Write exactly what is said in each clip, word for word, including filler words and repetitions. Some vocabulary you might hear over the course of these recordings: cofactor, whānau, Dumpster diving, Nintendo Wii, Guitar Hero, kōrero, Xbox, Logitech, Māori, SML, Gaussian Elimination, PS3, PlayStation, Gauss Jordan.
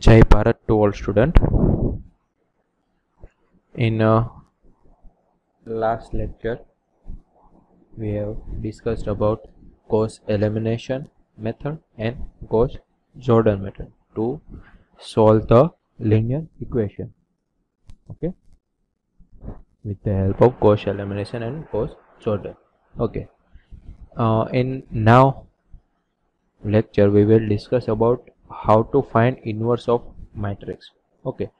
Jai Bharat to all students. In uh, last lecture we have discussed about Gauss elimination method and Gauss Jordan method to solve the linear equation, okay, with the help of Gauss elimination and Gauss Jordan. Okay, uh, in now lecture we will discuss about how to find inverse of matrix. Okay,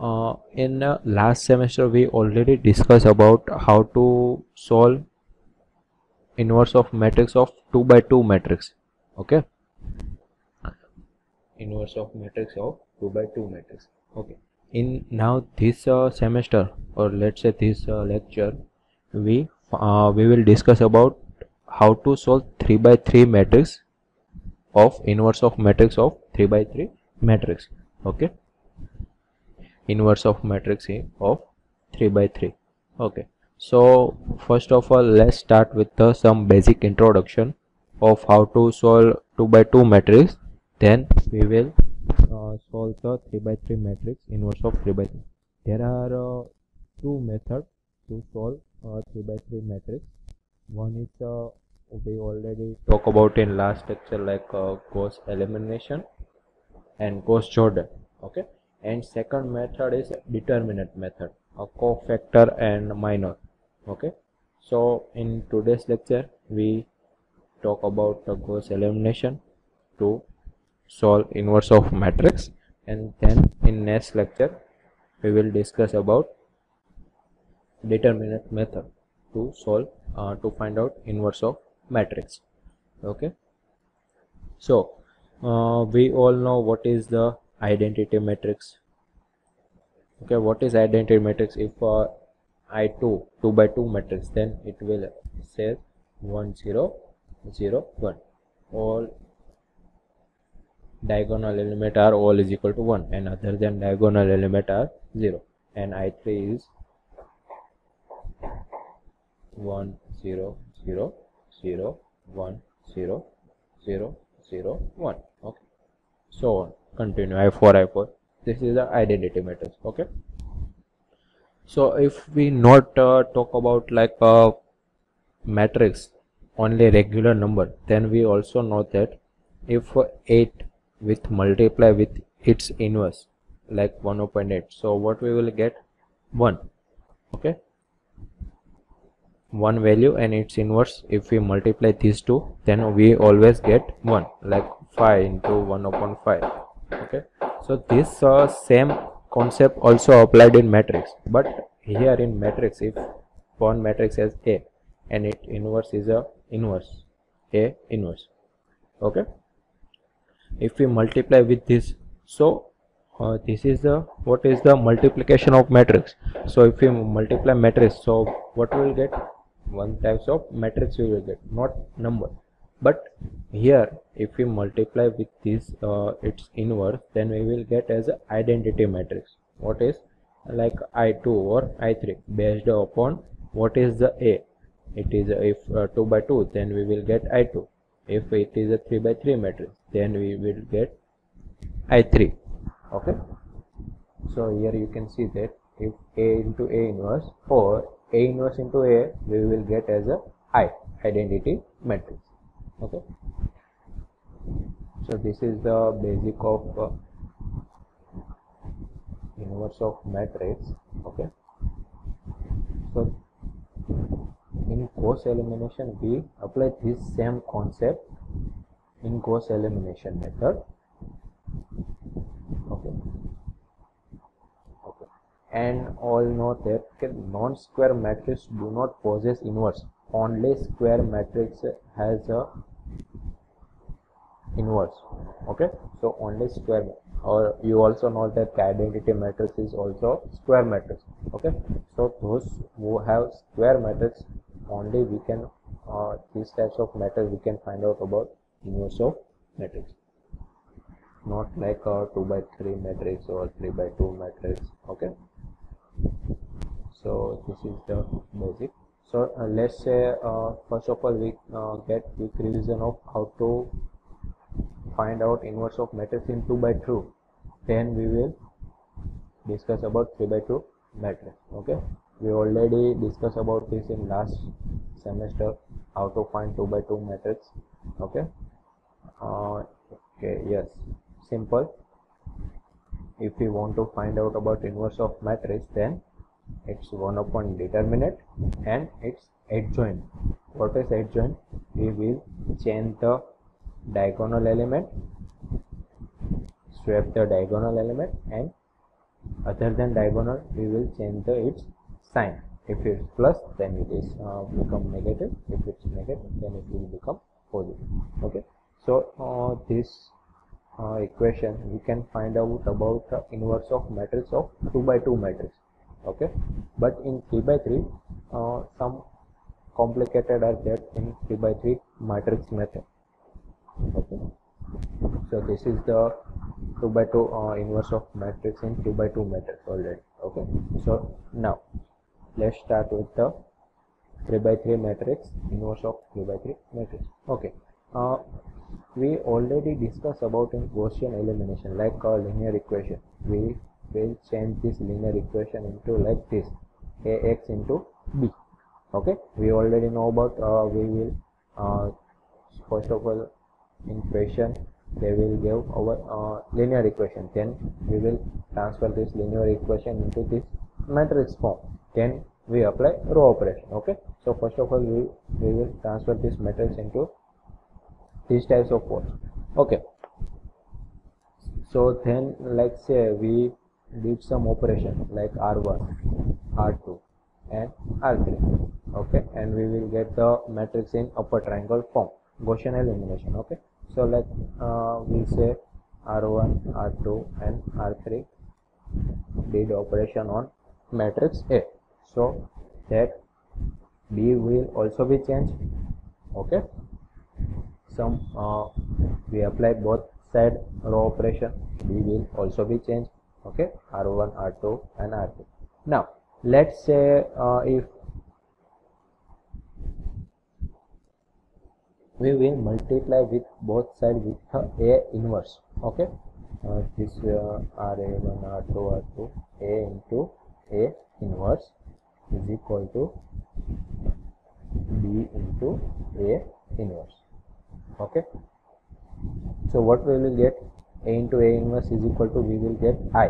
uh, in uh, last semester we already discussed about how to solve inverse of matrix of two by two matrix. Okay, inverse of matrix of two by two matrix. Okay, in now this uh, semester, or let's say this uh, lecture, we uh, we will discuss about how to solve three by three matrix of inverse of matrix of three by three matrix. Okay, inverse of matrix of three by three. Okay, so first of all let's start with the, some basic introduction of how to solve two by two matrix, then we will uh, solve the three by three matrix, inverse of three by three. There are uh, two methods to solve uh, three by three matrix. One is uh, we already talk about in last lecture, like uh, Gauss elimination and Gauss Jordan. Okay, and second method is determinant method, a cofactor and minor. Okay, so in today's lecture we talk about the Gauss elimination to solve inverse of matrix, and then in next lecture we will discuss about determinant method to solve uh, to find out inverse of matrix. Okay, so uh, we all know what is the identity matrix. Okay, what is identity matrix? If uh, I two two by two matrix, then it will say one zero zero one, all diagonal element are all is equal to one, and other than diagonal element are zero, and I three is one zero zero zero one zero zero one. Okay, so on, continue. I four I four. This is the identity matrix. Okay, so if we not uh, talk about like a matrix, only regular number, then we also know that if eight with multiply with its inverse, like one upon eight, so what we will get? one. Okay, one value and its inverse, if we multiply these two, then we always get one, like five into one upon five. Okay, so this uh, same concept also applied in matrix, but here in matrix, if one matrix has A and its inverse is a inverse A inverse. Okay, if we multiply with this, so Uh, this is the, what is the multiplication of matrix? So if we multiply matrix, so what we will get? One types of matrix we will get, not number. But here if we multiply with this uh, its inverse, then we will get as a identity matrix. What is like I two or I three, based upon what is the A? It is a, if uh, two by two, then we will get I two. If it is a three by three matrix, then we will get I three. Okay, so here you can see that if A into A inverse or A inverse into A, we will get as a I identity matrix. Okay, so this is the basic of uh, inverse of matrix. Okay, so in Gauss elimination we apply this same concept in Gauss elimination method. Okay. Okay, and all know that non-square matrix do not possess inverse. Only square matrix has a inverse. Okay, so only square, or you also know that identity matrix is also square matrix. Okay, so those who have square matrix, only we can uh, these types of matrix we can find out about inverse of matrix. Not like a two by three matrix or three by two matrix. Okay, so this is the basic. So uh, let's say uh, first of all we uh, get quick revision of how to find out inverse of matrix in two by two. then we will discuss about three by two matrix. Okay, we already discussed about this in last semester, how to find two by two matrix. Okay, uh, okay, yes, simple. If we want to find out about inverse of matrix, then it's one upon determinant and it's adjoint. What is adjoint? We will change the diagonal element, swap the diagonal element, and other than diagonal we will change the its sign. If it's plus, then it is uh, become negative. If it's negative, then it will become positive. Okay, so uh, this uh, equation we can find out about uh, inverse of matrix of two by two matrix. Okay, but in three by three uh, some complicated are there in three by three matrix method. Okay, so this is the two by two uh, inverse of matrix in two by two matrix already. Okay, so now let's start with the three by three matrix, inverse of three by three matrix. Okay, uh, we already discussed about in Gaussian elimination, like a linear equation. We will change this linear equation into like this, ax into b. Okay, we already know about uh, we will uh, first of all in question they will give our uh, linear equation, then we will transfer this linear equation into this matrix form, then we apply row operation. Okay, so first of all we, we will transfer this matrix into these types of forms. Okay, so then let's say we did some operation like R one, R two and R three. Okay, and we will get the matrix in upper triangle form, Gaussian elimination. Okay, so like uh, we say R one, R two and R three did operation on matrix A, so that B will also be changed. Okay, some uh, we apply both side row operation, B will also be changed. Okay, R one, R two and R three. Now let's say uh, if we will multiply with both sides with the A inverse. Okay, uh, this uh, R A one, R two, R two, A into A inverse is equal to B into A inverse. Okay, so what we will get? A into A inverse is equal to, we will get I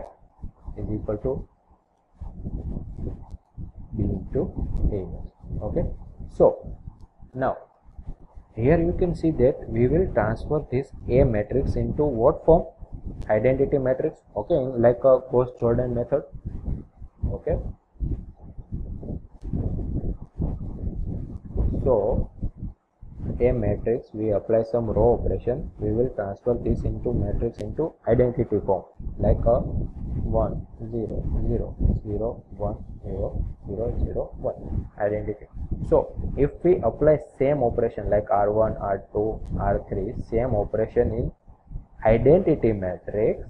is equal to B into A inverse. Okay, so now here you can see that we will transfer this A matrix into what form? Identity matrix. Okay, in like a Gauss Jordan method. Okay, so A matrix, we apply some row operation, we will transfer this into matrix into identity form, like a one zero zero zero one zero zero zero one identity. So if we apply same operation like R one, R two, R three, same operation in identity matrix,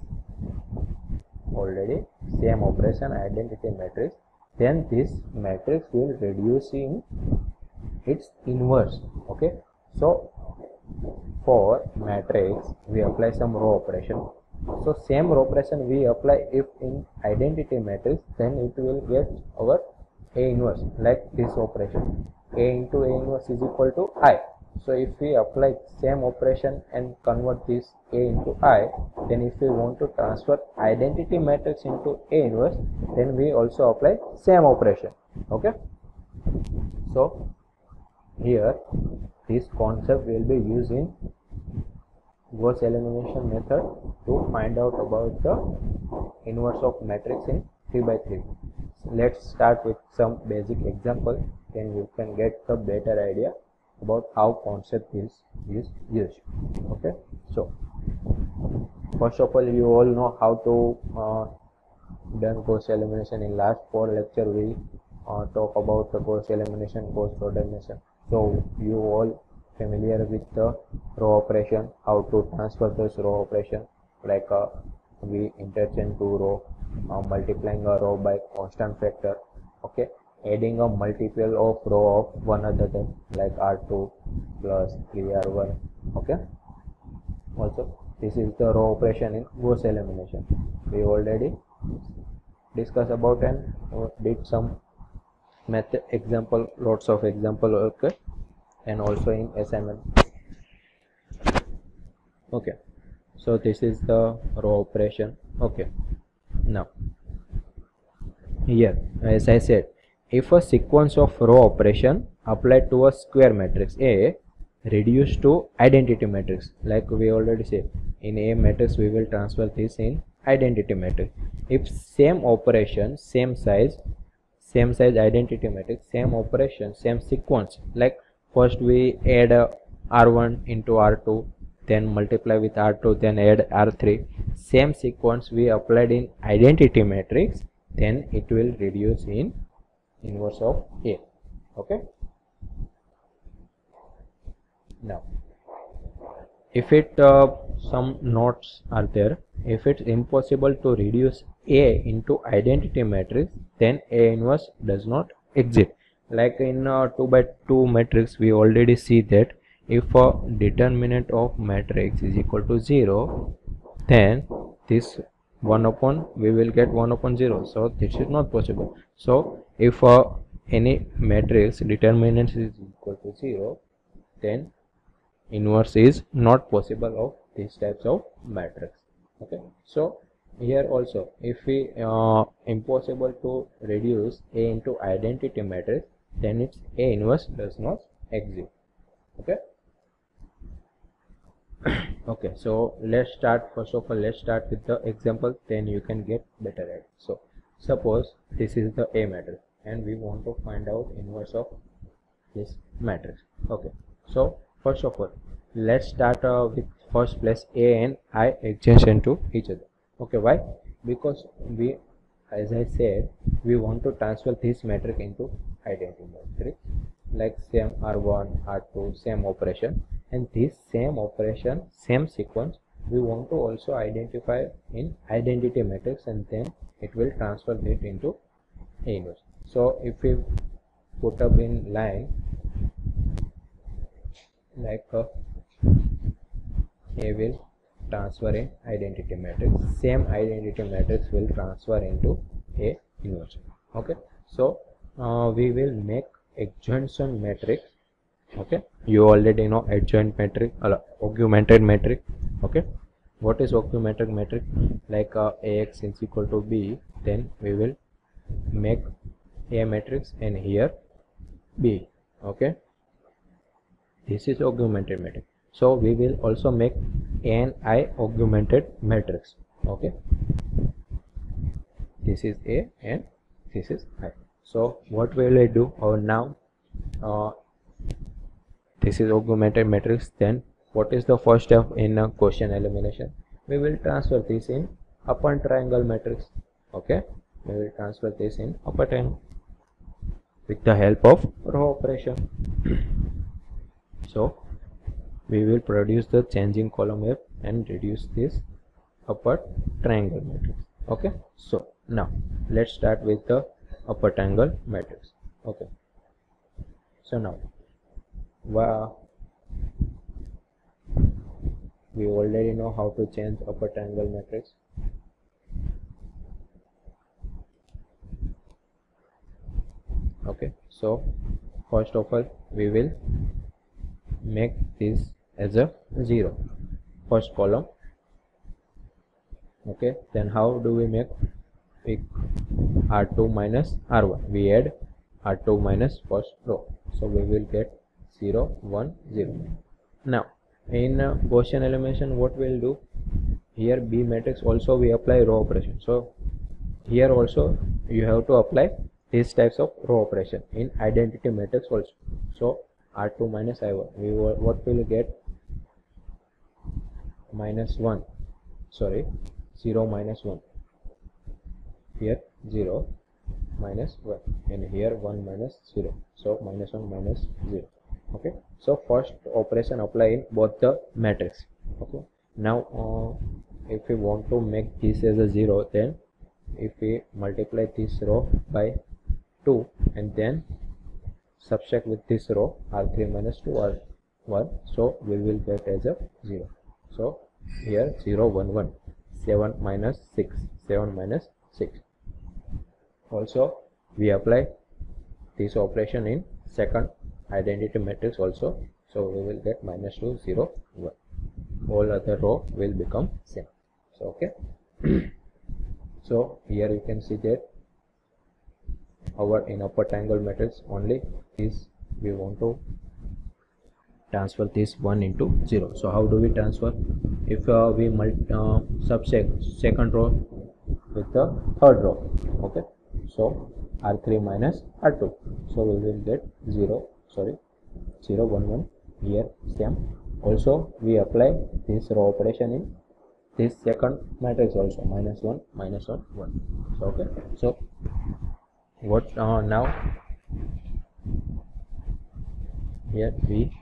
already same operation identity matrix, then this matrix will reduce in its inverse. Okay, so for matrix we apply some row operation, so same row operation we apply if in identity matrix, then it will get our A inverse like this operation, A into A inverse is equal to I. So if we apply same operation and convert this A into I, then if we want to transfer identity matrix into A inverse, then we also apply same operation. Okay, so here this concept will be used in Gauss elimination method to find out about the inverse of matrix in three by three. Let's start with some basic example, then you can get the better idea about how concept is, is used. Okay, so first of all you all know how to uh, done Gauss elimination. In last four lecture we Uh, talk about the Gauss elimination, Gauss Jordan method. So you all familiar with the row operation, how to transfer this row operation, like uh, we interchange two row, uh, multiplying a row by constant factor. Okay, adding a multiple of row of one another, like R two plus three R one. Okay, also This is the row operation in Gauss elimination. We already discussed about and did some method example, lots of example work, and also in S M L. Okay, so this is the row operation. Okay, now here, as I said, if a sequence of row operation applied to a square matrix A reduced to identity matrix, like we already said, in A matrix we will transfer this in identity matrix. If same operation, same size, same size identity matrix, same operation, same sequence, like first we add uh, R one into R two, then multiply with R two, then add R three, same sequence we applied in identity matrix, then it will reduce in inverse of A. Okay, now if it uh, some notes are there, if it's impossible to reduce A into identity matrix, then A inverse does not exist. Like in uh, two by two matrix we already see that if a determinant of matrix is equal to zero, then this one upon we will get one upon zero, so this is not possible. So if uh, any matrix determinant is equal to zero, then inverse is not possible of these types of matrix. Okay, so here also, if we uh, impossible to reduce A into identity matrix, then its A inverse does not exist. Okay. Okay, so let's start. First of all, let's start with the example, then you can get better at it. So suppose this is the A matrix and we want to find out inverse of this matrix. Okay, so first of all, let's start uh, with first place A and I adjacent to each other. Okay, why? Because we, as I said, we want to transfer this matrix into identity matrix, like same R one, R two, same operation, and this same operation, same sequence we want to also identify in identity matrix, and then it will transfer it into A inverse. So if we put up in line like uh, A will transfer in identity matrix, same identity matrix will transfer into A inverse. Okay, so uh, we will make adjoint matrix. Okay, you already know adjoint matrix, uh, augmented matrix. Okay, what is augmented matrix? Like uh, Ax is equal to b, then we will make A matrix and here b. Okay, this is augmented matrix. So we will also make A and I augmented matrix. Okay, this is A and this is I. So what will I do? Or now uh, this is augmented matrix, then what is the first step in uh, Gaussian elimination? We will transfer this in upper triangle matrix. Okay, we will transfer this in upper triangle with the help of row operation. So we will produce the changing column F and reduce this upper triangle matrix. Okay, so now let's start with the upper triangle matrix. Okay, so now wow, we already know how to change upper triangle matrix. Okay, so first of all we will make this as a zero, first column. Okay, then how do we make it? R two minus R one, we add R two minus first row, so we will get zero one zero. Now in uh, Gaussian elimination what we will do, here B matrix also we apply row operation, so here also you have to apply these types of row operation in identity matrix also. So R two minus I one, we will, what will get? minus one sorry zero minus one, here zero minus one, and here one minus zero, so minus one minus zero. Okay, so first operation apply in both the matrix. Okay, now uh, if we want to make this as a zero, then if we multiply this row by two and then subtract with this row R three minus two R one, so we will get as a zero. So here zero, one, one, seven minus six, seven minus six. Also we apply this operation in second identity matrix also, so we will get minus two, zero, one. All other row will become same. So okay. So here you can see that our in upper triangle matrix only is we want to transfer this one into zero. So how do we transfer? If uh, we multi, uh, subsect second row with the third row, okay, so R three minus R two, so we will get zero sorry zero one one here same. Also we apply this row operation in this second matrix also, minus one minus one one. So okay, so what uh, now here we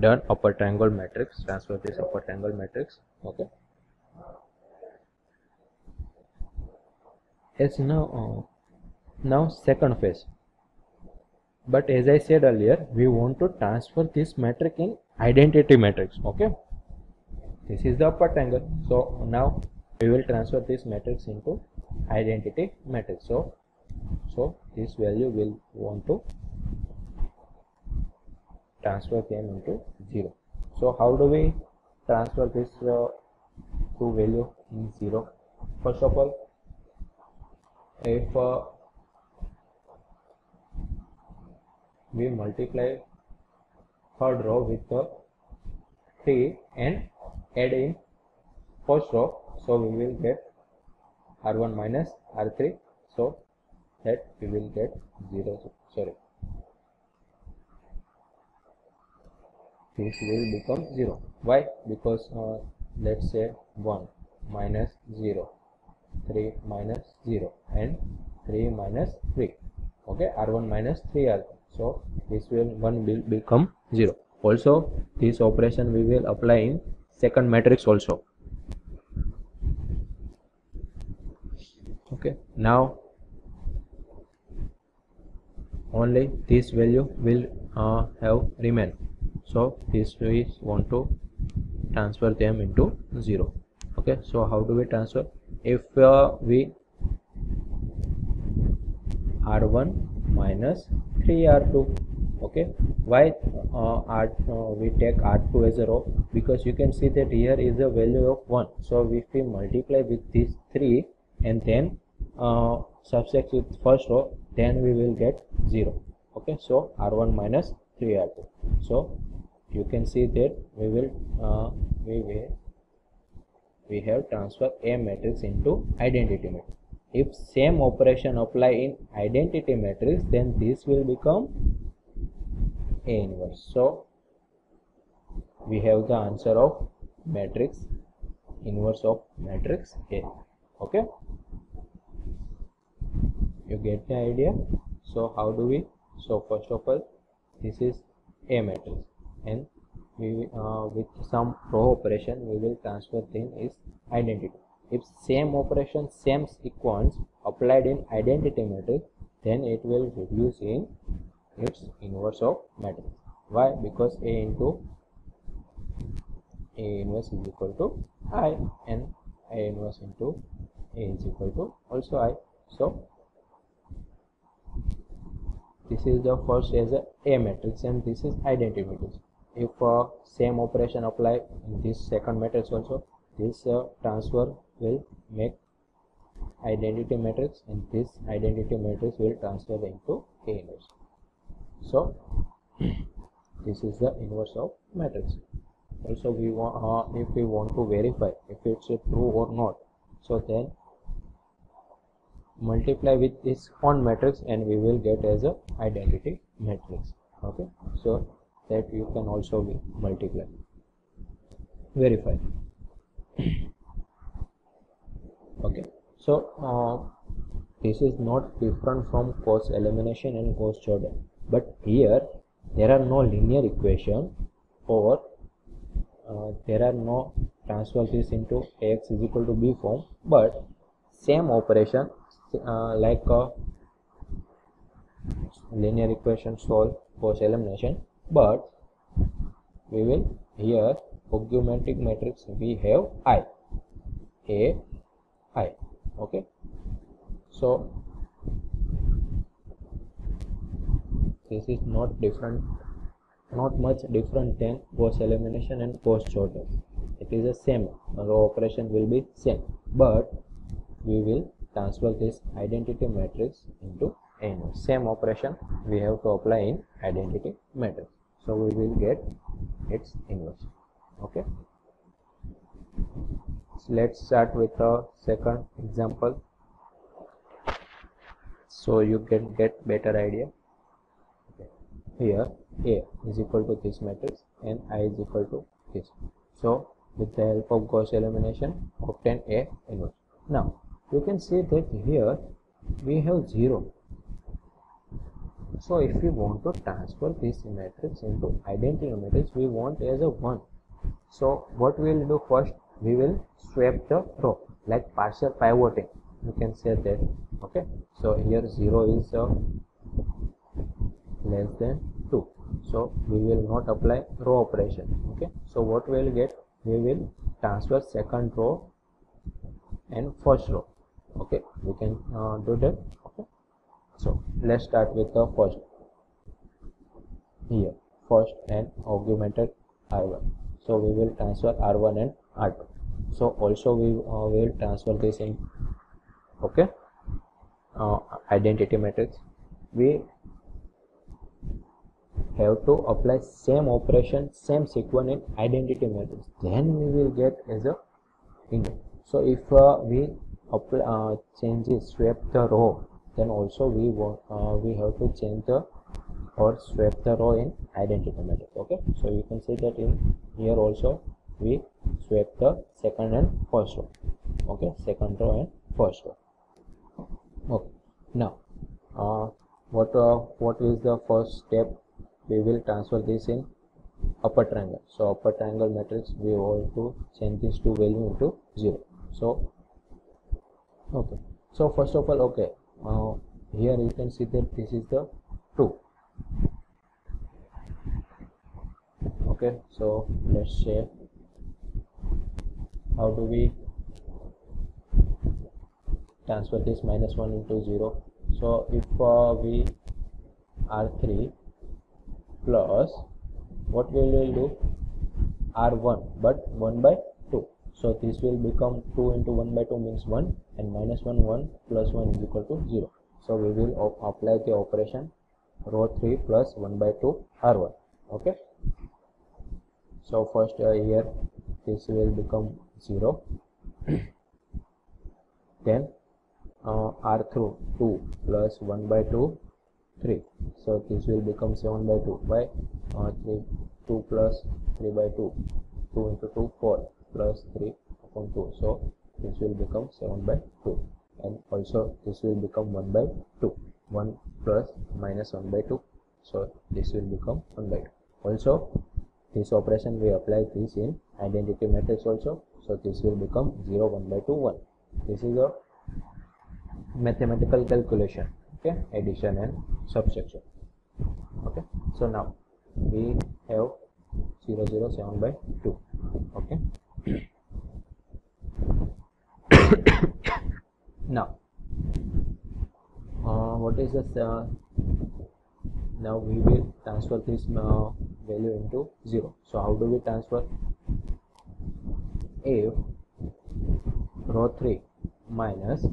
done upper triangle matrix, transfer this upper triangle matrix. Okay, as now uh, now second phase, but as I said earlier, we want to transfer this matrix in identity matrix. Okay, this is the upper triangle, so now we will transfer this matrix into identity matrix. So so this value will want to transfer them into zero. So how do we transfer this uh, to value in zero? First of all, if uh, we multiply third row with the three and add in first row, so we will get R one minus R three, so that we will get zero sorry. This will become zero. Why? Because uh, let's say one minus zero, three minus zero, and three minus three. Okay, R one minus three R two. So this will one will become zero. Also, this operation we will apply in second matrix also. Okay, now only this value will uh, have remained. So this we want to transfer them into zero. Okay, so how do we transfer? If uh, we R one minus three R two, okay, why uh, R, uh, we take R two as a row? Because you can see that here is a value of one, so if we multiply with this three and then uh, subtract with first row, then we will get zero. Okay, so R one minus three R two. So you can see that we will uh, we will we have transferred a matrix into identity matrix. If same operation apply in identity matrix, then this will become A inverse. So we have the answer of matrix inverse of matrix A. Okay, you get the idea. So how do we? So first of all, this is A matrix, and we uh, with some row operation we will transfer then is identity. If same operation, same sequence applied in identity matrix, then it will reduce in its inverse of matrix. Why? Because A into A inverse is equal to I, and A inverse into A is equal to also I. So this is the first as a A matrix, and this is identity matrix. If uh, same operation apply in this second matrix also, this uh, transfer will make identity matrix, and this identity matrix will transfer into A inverse. So this is the inverse of matrix. Also we want uh, if we want to verify if it's a true or not, so then multiply with this on matrix and we will get as a identity matrix. Okay, so that you can also multiply, verify. Okay, so uh, this is not different from Gauss elimination and Gauss Jordan, but here there are no linear equation or uh, there are no transfer this into Ax is equal to b form, but same operation Uh, like a linear equation solve Gauss elimination, but we will here augmented matrix we have I, A, I. Okay. So this is not different, not much different than Gauss elimination and Gauss Jordan. It is the same. Row operation will be same, but we will transfer this identity matrix into N O. Same operation we have to apply in identity matrix. So we will get its inverse. Okay. So let's start with the second example, so you can get better idea. Okay. Here A is equal to this matrix and I is equal to this. So with the help of Gauss elimination, obtain A inverse. Now you can see that here we have zero. So if we want to transfer this matrix into identity matrix, we want as a one. So what we will do first, we will swap the row like partial pivoting. You can say that. Okay. So here zero is uh, less than two. So we will not apply row operation. Okay. So what we will get, we will transfer second row and first row. Okay. We can uh, do that. Okay. So let's start with the first. Here first and augmented R one. So we will transfer R one and R two. So also we uh, will transfer this in. Okay. Uh, identity matrix. We have to apply same operation, same sequence in identity matrix. Then we will get as a inverse. So if uh, we apply uh, changes swap the row, then also we uh, we have to change the or swap the row in identity matrix. Okay. So you can see that in here also we swap the second and first row. Okay, second row and first row. Okay. Now uh, what uh, what is the first step? We will transfer this in upper triangle. So upper triangle matrix, we want to change this two value into zero. So okay. So first of all, okay. Uh, here you can see that this is the two. Okay. So let's say how do we transfer this minus one into zero? So if uh, we R three plus what we will do R one but one by two. So this will become two into one by two means one, and minus one one plus one is equal to zero. So we will apply the operation row three plus one by two R one. Okay. So first uh, here this will become zero. Then uh, R through two plus one by two three. So this will become seven by two by uh, three. two plus three by two, two into two, four plus three upon two. So this will become seven by two, and also this will become one by two, one plus minus one by two. So this will become one by two. Also this operation we apply this in identity matrix also. So this will become zero, one by two, one. This is a mathematical calculation. Okay, addition and subtraction. Okay, so now we have zero, zero, seven by two. Okay. Now uh, what is this uh, now we will transfer this uh, value into zero. So how do we transfer? If row three minus,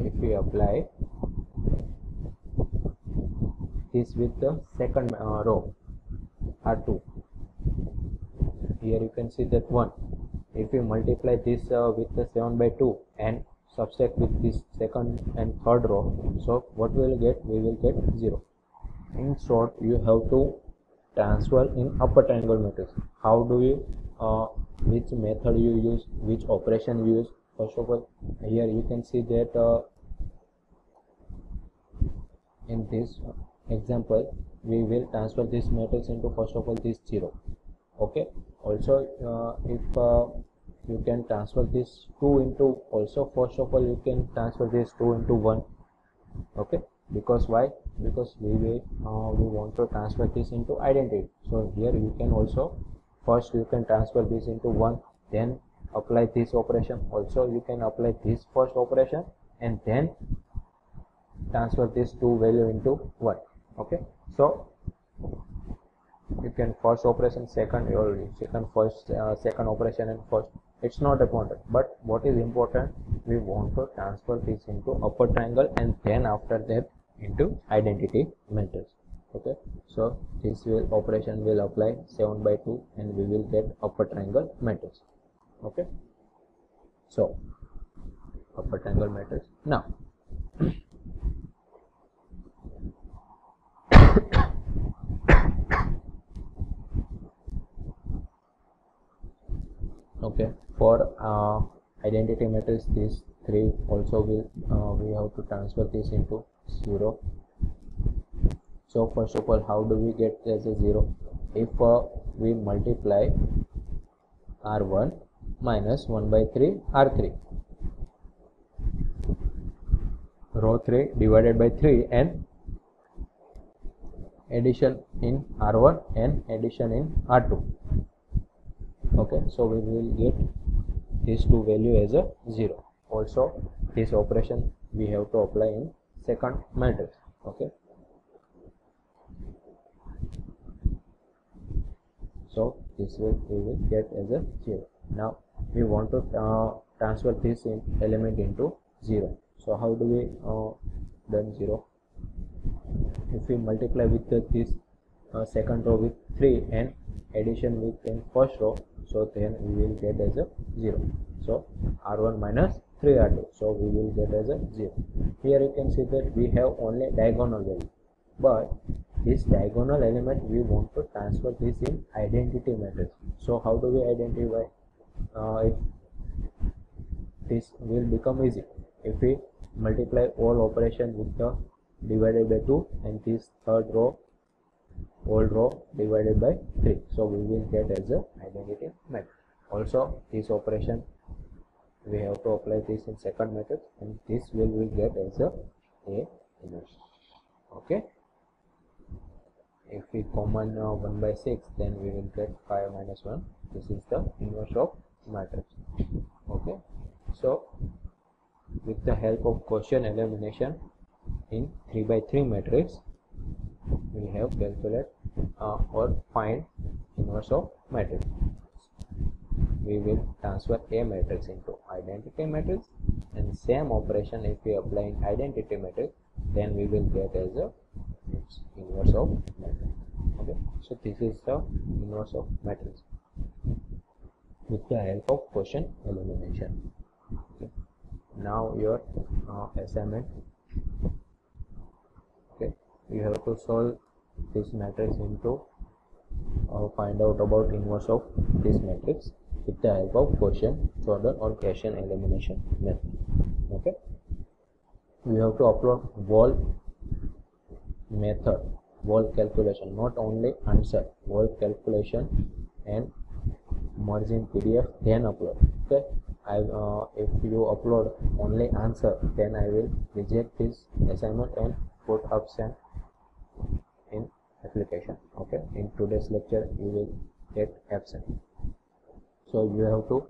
if we apply this with the second uh, row R two, here you can see that one. If we multiply this uh, with the seven by two and subtract with this second and third row, so what we will get? We will get zero. In short, you have to transfer in upper triangle matrix. How do you uh, which method you use, which operation you use? First of all, here you can see that uh, in this example we will transfer this matrix into first of all this zero. Okay. Also uh, if uh, you can transfer this two into also, first of all you can transfer this two into one. Okay, because why? because we will uh, we want to transfer this into identity. So here you can also first you can transfer this into one, then apply this operation. Also you can apply this first operation and then transfer this two value into one. Okay, so you can first operation, second or second first uh, second operation and first. It's not important, but what is important, we want to transfer this into upper triangle and then after that into identity matrix. Okay, so this will operation will apply seven by two and we will get upper triangle matrix. Okay, so upper triangle matrix. Now okay, for uh, identity matrix this three also will uh, we have to transfer this into zero. So first of all, how do we get as a zero? If uh, we multiply R one minus one by three R three, row three divided by three and addition in R one and addition in R two. Okay, so we will get these two value as a zero. Also this operation we have to apply in second matrix. Okay, so this will we will get as a zero. Now we want to uh, transfer this in element into zero. So how do we uh, done zero? If we multiply with the, this uh, second row with three and addition with in first row, so then we will get as a zero. So R one minus three R two, so we will get as a zero. Here you can see that we have only diagonal value, but this diagonal element we want to transfer this in identity matrix. So how do we identify? Uh, if this will become easy if we multiply all operation with the divided by two and this third row whole row divided by three, so we will get as a identity matrix. Also this operation we have to apply this in second matrix and this will we get as a A inverse. Okay, if we common now uh, one by six, then we will get five minus one. This is the inverse of matrix. Okay, so with the help of Gaussian elimination in three by three matrix we have calculate uh, or find inverse of matrix. We will transfer A matrix into identity matrix and same operation if we apply in identity matrix, then we will get as a inverse of matrix. Okay, so this is the inverse of matrix with the help of Gaussian elimination. Okay. Now your uh, assignment. You have to solve this matrix into or uh, find out about inverse of this matrix with the help of Gaussian Jordan or Gaussian elimination method. Okay, we have to upload whole method, whole calculation, not only answer, whole calculation and merge in P D F then upload. Okay, I uh, if you upload only answer, then I will reject this assignment and put absent in application. Okay, in today's lecture you will get absent. So you have to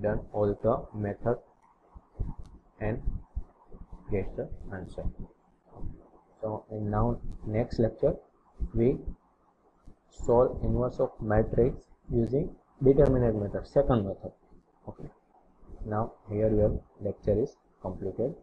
done all the method and get the answer. So in now next lecture we solve inverse of matrix using determinant method, second method. Okay, now here your lecture is completed.